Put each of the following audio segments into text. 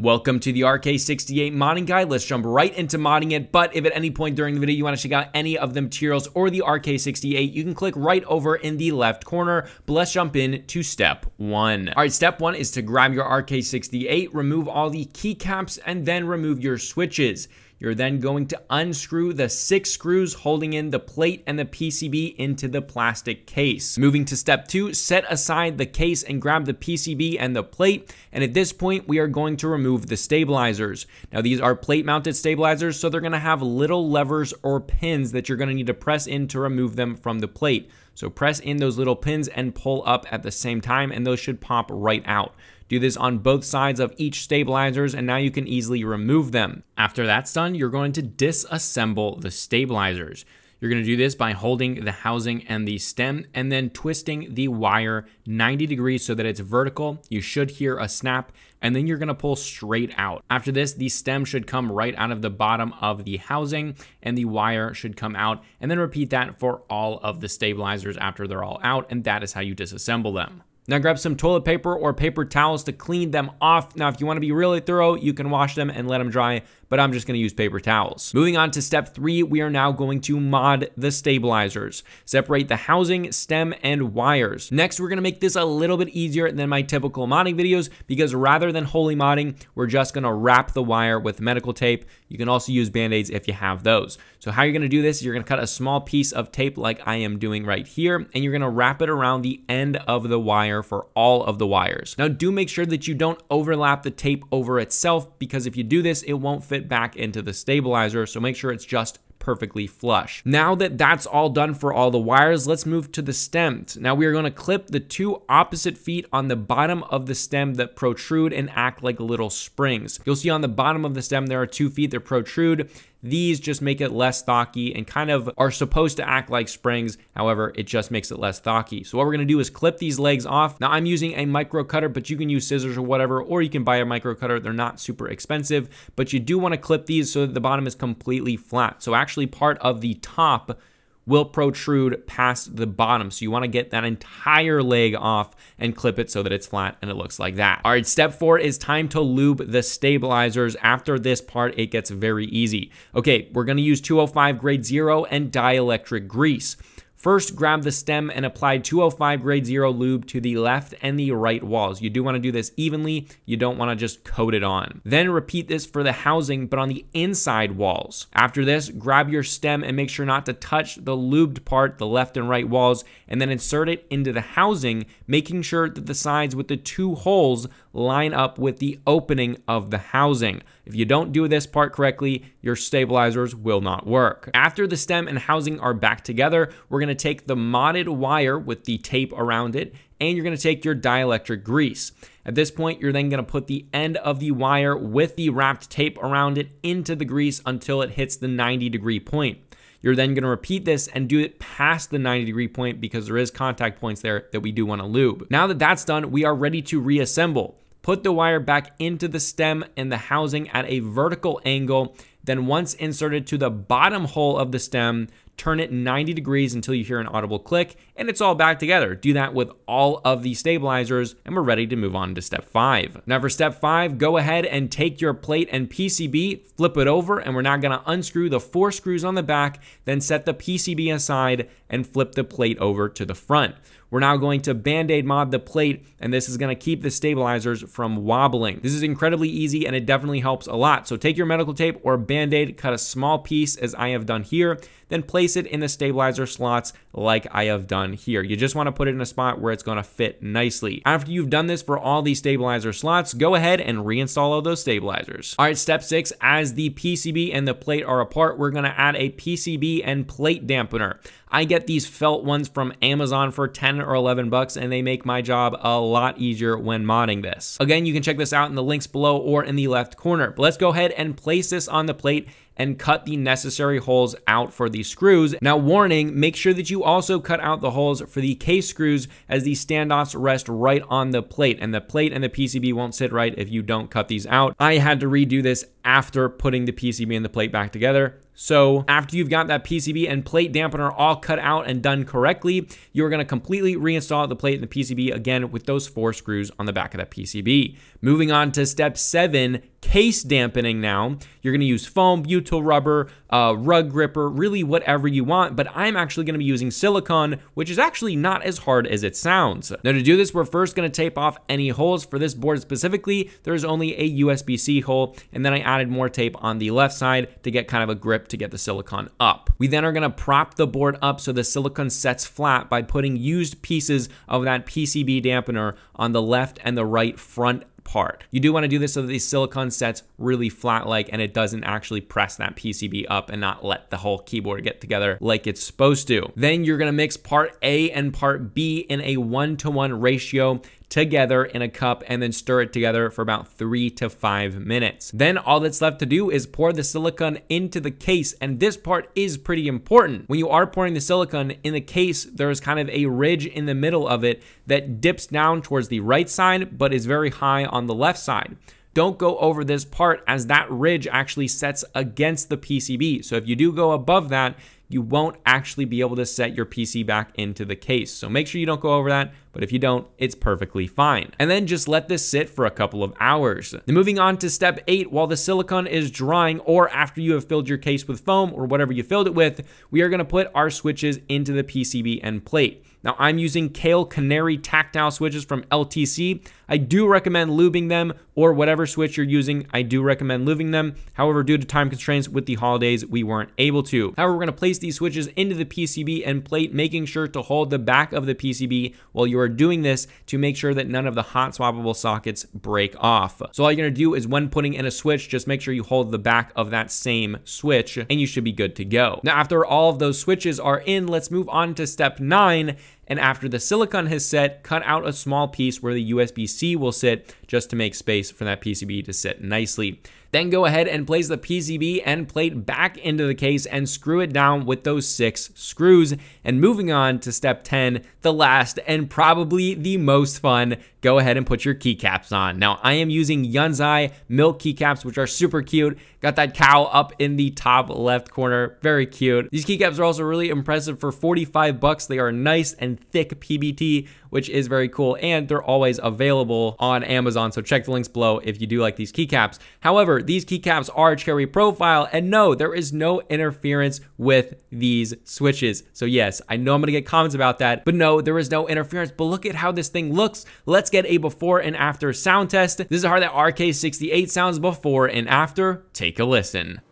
Welcome to the RK68 modding guide. Let's jump right into modding it, but if at any point during the video you want to check out any of the materials or the RK68, you can click right over in the left corner. But let's jump in to step one. All right, step one is to grab your RK68, remove all the keycaps, and then remove your switches. You're then going to unscrew the 6 screws holding in the plate and the PCB into the plastic case. Moving to step 2, set aside the case and grab the PCB and the plate. And at this point, we are going to remove the stabilizers. Now, these are plate mounted stabilizers, so they're going to have little levers or pins that you're going to need to press in to remove them from the plate. So press in those little pins and pull up at the same time, and those should pop right out. Do this on both sides of each stabilizers, and now you can easily remove them. After that's done, you're going to disassemble the stabilizers. You're going to do this by holding the housing and the stem and then twisting the wire 90 degrees so that it's vertical. You should hear a snap, and then you're going to pull straight out. After this, the stem should come right out of the bottom of the housing and the wire should come out, and then repeat that for all of the stabilizers after they're all out, and that is how you disassemble them. Now grab some toilet paper or paper towels to clean them off. Now, if you want to be really thorough, you can wash them and let them dry, but I'm just going to use paper towels. Moving on to step 3, we are now going to mod the stabilizers. Separate the housing, stem, and wires. Next, we're going to make this a little bit easier than my typical modding videos, because rather than holy modding, we're just going to wrap the wire with medical tape. You can also use Band-Aids if you have those. So how you're going to do this, you're going to cut a small piece of tape like I am doing right here, and you're going to wrap it around the end of the wire for all of the wires. Now do make sure that you don't overlap the tape over itself, because if you do this, it won't fit back into the stabilizer. So make sure it's just perfectly flush. Now that that's all done for all the wires, let's move to the stems. Now we are going to clip the 2 opposite feet on the bottom of the stem that protrude and act like little springs. You'll see on the bottom of the stem there are 2 feet that protrude. These just make it less thocky and kind of are supposed to act like springs. However, it just makes it less thocky. So what we're going to do is clip these legs off. Now I'm using a micro cutter, but you can use scissors or whatever, or you can buy a micro cutter. They're not super expensive, but you do want to clip these so that the bottom is completely flat. So actually part of the top will protrude past the bottom. So you want to get that entire leg off and clip it so that it's flat and it looks like that. All right, step 4 is time to lube the stabilizers. After this part, it gets very easy. Okay, we're going to use 205 grade 0 and dielectric grease. First, grab the stem and apply 205 grade 0 lube to the left and the right walls. You do want to do this evenly. You don't want to just coat it on. Then repeat this for the housing, but on the inside walls. After this, grab your stem and make sure not to touch the lubed part, the left and right walls, and then insert it into the housing, making sure that the sides with the 2 holes line up with the opening of the housing. If you don't do this part correctly, your stabilizers will not work. After the stem and housing are back together, we're going to take the modded wire with the tape around it, and you're going to take your dielectric grease. At this point, you're then going to put the end of the wire with the wrapped tape around it into the grease until it hits the 90-degree point. You're then going to repeat this and do it past the 90-degree point, because there is contact points there that we do want to lube. Now that that's done, we are ready to reassemble. Put the wire back into the stem and the housing at a vertical angle. Then once inserted to the bottom hole of the stem, turn it 90 degrees until you hear an audible click, and it's all back together. Do that with all of the stabilizers, and we're ready to move on to step 5. Now for step 5, go ahead and take your plate and PCB, flip it over, and we're now gonna unscrew the 4 screws on the back, then set the PCB aside and flip the plate over to the front. We're now going to Band-Aid mod the plate, and this is gonna keep the stabilizers from wobbling. This is incredibly easy, and it definitely helps a lot. So take your medical tape or Band-Aid, cut a small piece as I have done here, then place it in the stabilizer slots like I have done here. You just wanna put it in a spot where it's gonna fit nicely. After you've done this for all these stabilizer slots, go ahead and reinstall all those stabilizers. All right, step 6, as the PCB and the plate are apart, we're gonna add a PCB and plate dampener. I get these felt ones from Amazon for 10 or 11 bucks, and they make my job a lot easier when modding this. Again, you can check this out in the links below or in the left corner. But let's go ahead and place this on the plate and cut the necessary holes out for these screws. Now warning, make sure that you to also cut out the holes for the case screws, as the standoffs rest right on the plate, and the plate and the PCB won't sit right if you don't cut these out. I had to redo this after putting the PCB and the plate back together. So after you've got that PCB and plate dampener all cut out and done correctly, you're gonna completely reinstall the plate and the PCB again with those 4 screws on the back of that PCB. Moving on to step 7, case dampening now. You're gonna use foam, butyl rubber, rug gripper, really whatever you want, but I'm actually gonna be using silicone, which is actually not as hard as it sounds. Now to do this, we're first gonna tape off any holes. For this board specifically, there's only a USB-C hole, and then I added more tape on the left side to get kind of a grip to get the silicone up. We then are gonna prop the board up so the silicone sets flat by putting used pieces of that PCB dampener on the left and the right front part. You do want to do this so that the silicone sets really flat like, and it doesn't actually press that PCB up and not let the whole keyboard get together like it's supposed to. Then you're going to mix part A and part B in a 1-to-1 ratio together in a cup, and then stir it together for about 3 to 5 minutes. Then all that's left to do is pour the silicone into the case, and this part is pretty important. When you are pouring the silicone in the case, there is kind of a ridge in the middle of it that dips down towards the right side, but is very high on the left side. Don't go over this part, as that ridge actually sets against the PCB. So if you do go above that, you won't actually be able to set your PC back into the case. So make sure you don't go over that, but if you don't, it's perfectly fine. And then just let this sit for a couple of hours. Then moving on to step 8, while the silicone is drying, or after you have filled your case with foam or whatever you filled it with, we are gonna put our switches into the PCB and plate. Now I'm using Kailh Canary Tactile switches from LTC. I do recommend lubing them, or whatever switch you're using, I do recommend lubing them. However, due to time constraints with the holidays, we weren't able to. However, we're gonna place these switches into the PCB and plate, making sure to hold the back of the PCB while you are doing this to make sure that none of the hot swappable sockets break off. So all you're gonna do is, when putting in a switch, just make sure you hold the back of that same switch, and you should be good to go. Now after all of those switches are in, let's move on to step 9. And after the silicone has set, cut out a small piece where the USB-C will sit, just to make space for that PCB to sit nicely. Then go ahead and place the PCB and plate back into the case and screw it down with those 6 screws. And moving on to step 10, the last and probably the most fun, go ahead and put your keycaps on. Now I am using YUNZII milk keycaps, which are super cute. Got that cow up in the top left corner, very cute. These keycaps are also really impressive for 45 bucks. They are nice and thick PBT, which is very cool, and they're always available on Amazon, so check the links below if you do like these keycaps. However, these keycaps are cherry profile, and no, there is no interference with these switches. So yes, I know I'm gonna get comments about that, but no, there is no interference. But look at how this thing looks. Let's get a before and after sound test. This is how that RK68 sounds before and after. Take a listen.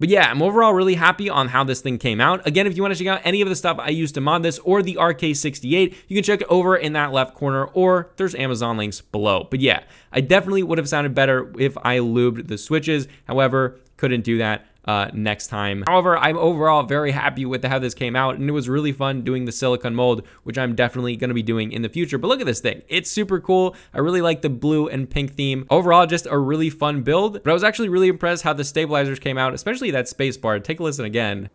But yeah, I'm overall really happy on how this thing came out. Again, if you want to check out any of the stuff I used to mod this or the RK68, you can check over in that left corner, or there's Amazon links below. But yeah, I definitely would have sounded better if I lubed the switches. However, couldn't do that next time. However, I'm overall very happy with how this came out, and it was really fun doing the silicone mold, which I'm definitely gonna be doing in the future. But look at this thing, it's super cool. I really like the blue and pink theme. Overall, just a really fun build, but I was actually really impressed how the stabilizers came out, especially that space bar. Take a listen again.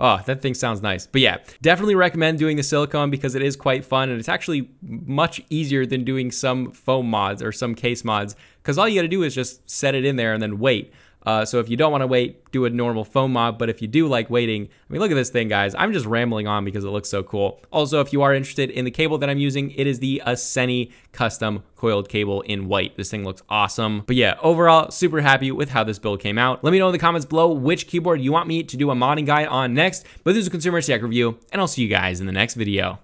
Oh, that thing sounds nice. But yeah, definitely recommend doing the silicone because it is quite fun, and it's actually much easier than doing some foam mods or some case mods, because all you gotta do is just set it in there and then wait. So if you don't wanna wait, do a normal foam mod, but if you do like waiting, I mean, look at this thing, guys. I'm just rambling on because it looks so cool. Also, if you are interested in the cable that I'm using, it is the Asceny custom coiled cable in white. This thing looks awesome. But yeah, overall, super happy with how this build came out. Let me know in the comments below which keyboard you want me to do a modding guide on next, but this is a Consumer Tech Review, and I'll see you guys in the next video.